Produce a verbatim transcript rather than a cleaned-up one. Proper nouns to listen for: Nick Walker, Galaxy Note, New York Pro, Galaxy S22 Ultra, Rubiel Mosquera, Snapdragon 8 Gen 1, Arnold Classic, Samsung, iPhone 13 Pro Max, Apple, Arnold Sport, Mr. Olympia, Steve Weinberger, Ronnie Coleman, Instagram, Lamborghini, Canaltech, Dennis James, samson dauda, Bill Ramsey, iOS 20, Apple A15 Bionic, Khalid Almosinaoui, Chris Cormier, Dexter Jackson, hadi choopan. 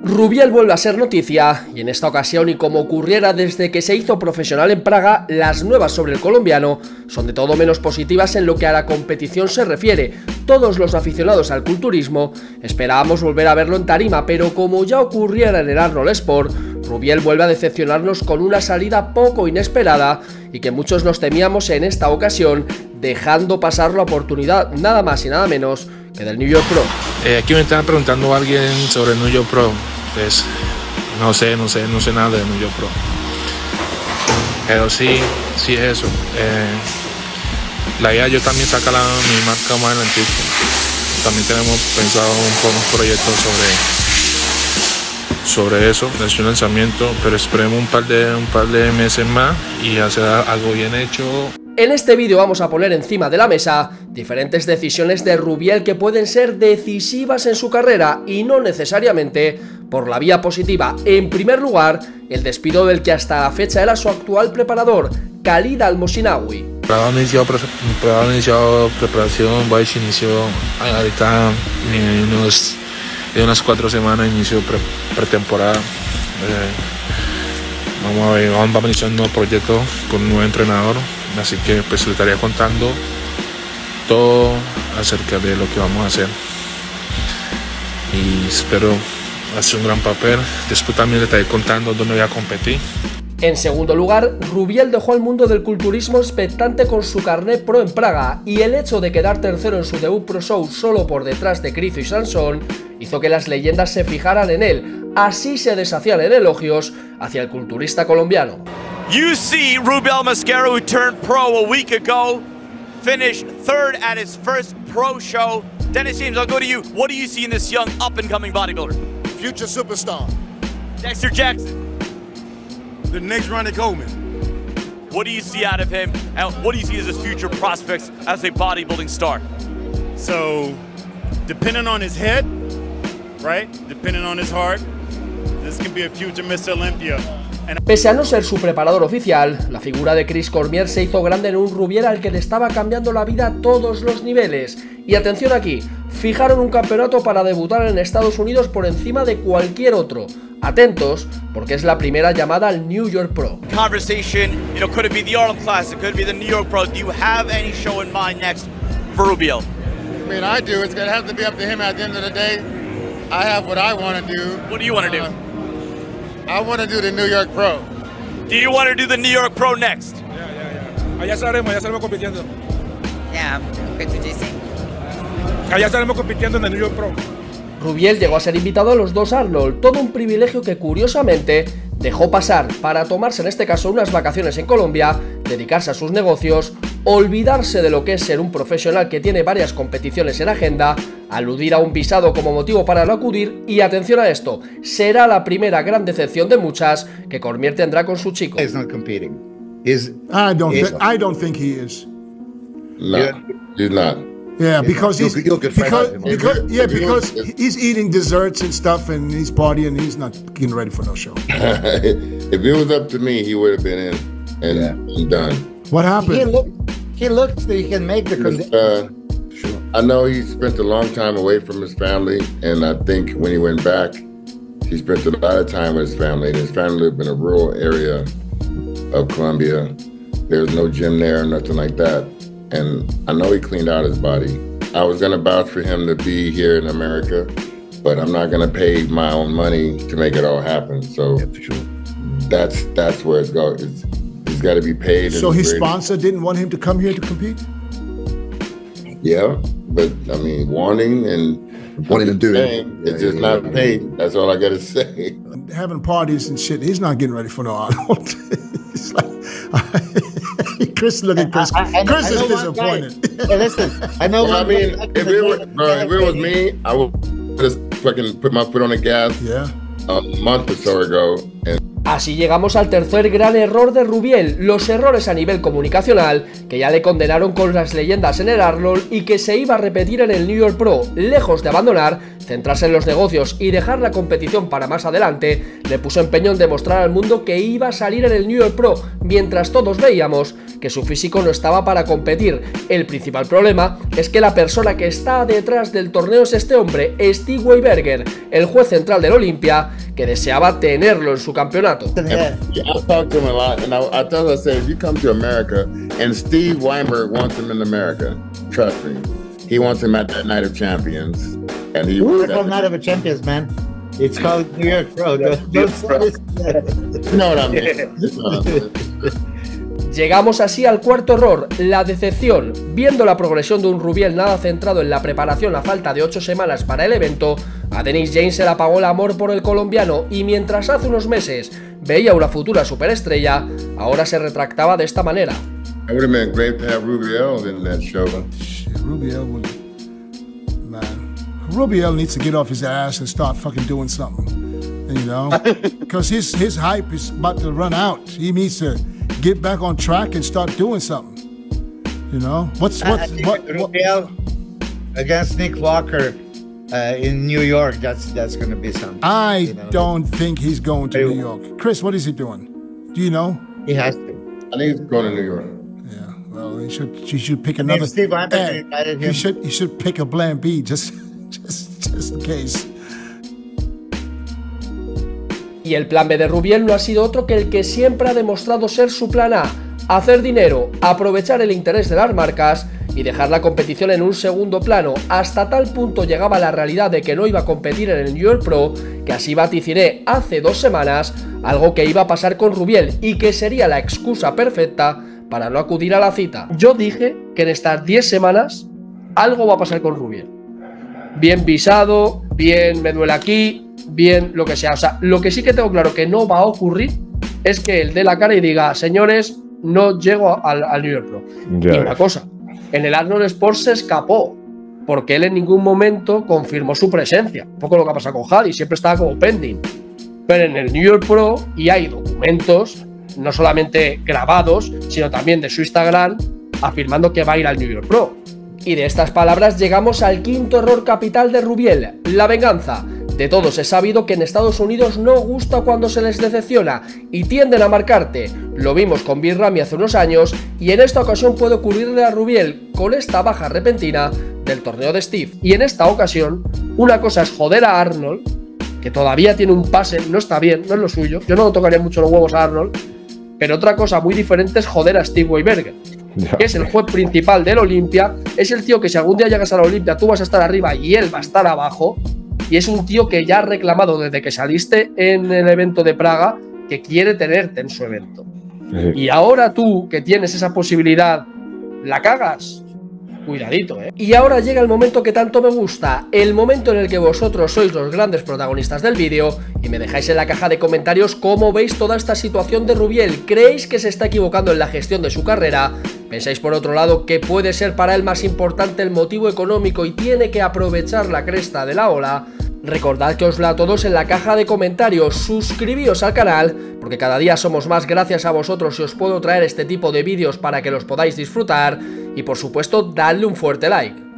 Rubiel vuelve a ser noticia, y en esta ocasión, y como ocurriera desde que se hizo profesional en Praga, las nuevas sobre el colombiano son de todo menos positivas en lo que a la competición se refiere. Todos los aficionados al culturismo esperábamos volver a verlo en tarima, pero como ya ocurriera en el Arnold Sport, Rubiel vuelve a decepcionarnos con una salida poco inesperada y que muchos nos temíamos en esta ocasión, dejando pasar la oportunidad nada más y nada menos que del New York Pro. Eh, aquí me estaba preguntando a alguien sobre el New York Pro. Entonces, no sé, no sé, no sé nada del New York Pro. Pero sí, sí es eso. Eh, la idea yo también sacar mi marca más en el tipo. También tenemos pensado un poco un proyecto sobre, sobre eso, de un lanzamiento, pero esperemos un par de, un par de meses más y hacer algo bien hecho. En este vídeo vamos a poner encima de la mesa diferentes decisiones de Rubiel que pueden ser decisivas en su carrera y no necesariamente por la vía positiva. En primer lugar, el despido del que hasta la fecha era su actual preparador, Khalid Almosinaoui. Preparado inició, preparado inició preparación, Baish inició ahorita en unos, en unas cuatro semanas inició pre, pretemporada. Eh, vamos a ver, vamos a iniciar un nuevo proyecto con un nuevo entrenador. Así que pues le estaría contando todo acerca de lo que vamos a hacer y espero hacer un gran papel. Después también le estaré contando dónde voy a competir. En segundo lugar, Rubiel dejó al mundo del culturismo expectante con su carnet pro en Praga, y el hecho de quedar tercero en su debut pro show solo por detrás de Chris y Samson hizo que las leyendas se fijaran en él. Así se deshacían en elogios hacia el culturista colombiano. You see Rubiel Mosquera, who turned pro a week ago, finished third at his first pro show. Dennis James, I'll go to you. What do you see in this young up-and-coming bodybuilder? Future superstar. Dexter Jackson. The next Ronnie Coleman. What do you see out of him? And what do you see as his future prospects as a bodybuilding star? So, depending on his head, right? Depending on his heart, this can be a future Mister Olympia. Pese a no ser su preparador oficial, la figura de Chris Cormier se hizo grande en un Rubiel al que le estaba cambiando la vida a todos los niveles. Y atención aquí, fijaron un campeonato para debutar en Estados Unidos por encima de cualquier otro. Atentos, porque es la primera llamada al New York Pro. Conversation, you know, could it be the Arnold Classic, could it be the New York Pro? Do you have any show in mind next for Rubiel? I mean, I do. It's going to have to be up to him at the end of the day. I have what I want to do. What do you want to do? Uh, I want to do the New York Pro. Do you want to do the New York Pro next? Yeah, yeah, yeah. Allá estaremos, allá estaremos compitiendo. Yeah, okay, G C. Allá estaremos compitiendo en el New York Pro. Rubiel llegó a ser invitado a los dos Arnold, todo un privilegio que curiosamente dejó pasar para tomarse en este caso unas vacaciones en Colombia, dedicarse a sus negocios, olvidarse de lo que es ser un profesional que tiene varias competiciones en agenda, aludir a un visado como motivo para no acudir y atención a esto, será la primera gran decepción de muchas que Cormier tendrá con su chico. He's not competing. He's, I don't he's I don't think he is. No, yeah. he's not. Yeah, because he's you'll, you'll get because, because yeah because he's eating desserts and stuff and he's partying. He's not getting ready for no show. If it was up to me, he would have been in and, yeah. and done. What happened? He, look, he looks that he can make the condition. Sure. I know he spent a long time away from his family, and I think when he went back, he spent a lot of time with his family. And his family lived in a rural area of Colombia. There's no gym there, nothing like that. And I know he cleaned out his body. I was gonna vouch for him to be here in America, but I'm not gonna pay my own money to make it all happen. So yeah, for sure. that's that's where it's going. It's, it's got to be paid. So his sponsor didn't want him to come here to compete. Yeah, but I mean, wanting and wanting to do it, it's just not paid. That's all I gotta say. Having parties and shit, he's not getting ready for no Arnold. It's like Chris looking Chris. I, I, Chris I, I is disappointed. Hey, listen, I know. Well, I mean, I if it were, bro, if it was me, I would just fucking put my foot on the gas. Yeah. A month or so ago, and. Así llegamos al tercer gran error de Rubiel, los errores a nivel comunicacional, que ya le condenaron con las leyendas en el Arnold y que se iba a repetir en el New York Pro. Lejos de abandonar, centrarse en los negocios y dejar la competición para más adelante, le puso empeño en demostrar al mundo que iba a salir en el New York Pro, mientras todos veíamos que su físico no estaba para competir. El principal problema es que la persona que está detrás del torneo es este hombre, Steve Weinberger, el juez central del Olympia, que deseaba tenerlo en su campeonato. Yeah. Yeah, I talk to him a lot, and I, I tell her, I say, if you come to America, and Steve Weinberg wants him in America, trust me, he wants him at that night of champions, and he. What's called night of a champions, man? It's called New York Pro. Go, go Pro. You know what I mean? You know what I mean. Llegamos así al cuarto error, la decepción. Viendo la progresión de un Rubiel nada centrado en la preparación a falta de ocho semanas para el evento, a Dennis James se le apagó el amor por el colombiano y mientras hace unos meses veía una futura superestrella, ahora se retractaba de esta manera. Rubiel needs to get off his ass and start fucking doing something, you know, because his his hype is about to run out. He needs to get back on track and start doing something. You know, what's what's what, Rubiel what? against Nick Walker uh, in New York? That's that's going to be something. I you know? don't think he's going to New York. Chris, what is he doing? Do you know? He has to. I think he's going to New York. Yeah. Well, he should. He should pick another. Steve Weinberger guided him. He should. He should pick a plan B just, just, just in case. Y el plan B de Rubiel no ha sido otro que el que siempre ha demostrado ser su plan A, hacer dinero, aprovechar el interés de las marcas y dejar la competición en un segundo plano. Hasta tal punto llegaba la realidad de que no iba a competir en el New York Pro, que así vaticiné hace dos semanas, algo que iba a pasar con Rubiel y que sería la excusa perfecta para no acudir a la cita. Yo dije que en estas diez semanas algo va a pasar con Rubiel. Bien visado, bien me duele aquí, bien, lo que sea. O sea, lo que sí que tengo claro que no va a ocurrir es que él dé la cara y diga, señores, no llego al, al New York Pro. Ya y ves. Una cosa, en el Arnold Sport se escapó, porque él en ningún momento confirmó su presencia. Un poco lo que ha pasado con Hadi, siempre estaba como pending. Pero en el New York Pro, y hay documentos, no solamente grabados, sino también de su Instagram, afirmando que va a ir al New York Pro. Y de estas palabras llegamos al quinto error capital de Rubiel, la venganza. De todos es sabido que en Estados Unidos no gusta cuando se les decepciona y tienden a marcarte. Lo vimos con Bill Ramsey hace unos años y en esta ocasión puede ocurrirle a Rubiel con esta baja repentina del torneo de Steve. Y en esta ocasión, una cosa es joder a Arnold, que todavía tiene un pase, no está bien, no es lo suyo. Yo no tocaría mucho los huevos a Arnold, pero otra cosa muy diferente es joder a Steve Weinberger, que es el juez principal del Olympia, es el tío que si algún día llegas a la Olympia tú vas a estar arriba y él va a estar abajo. Y es un tío que ya ha reclamado desde que saliste en el evento de Praga que quiere tenerte en su evento. Sí. Y ahora tú, que tienes esa posibilidad, la cagas. Cuidadito, ¿eh? Y ahora llega el momento que tanto me gusta, el momento en el que vosotros sois los grandes protagonistas del vídeo y me dejáis en la caja de comentarios cómo veis toda esta situación de Rubiel. ¿Creéis que se está equivocando en la gestión de su carrera? ¿Pensáis por otro lado que puede ser para él más importante el motivo económico y tiene que aprovechar la cresta de la ola? Recordad que os leo a todos en la caja de comentarios, suscribíos al canal porque cada día somos más gracias a vosotros y os puedo traer este tipo de vídeos para que los podáis disfrutar y por supuesto dadle un fuerte like.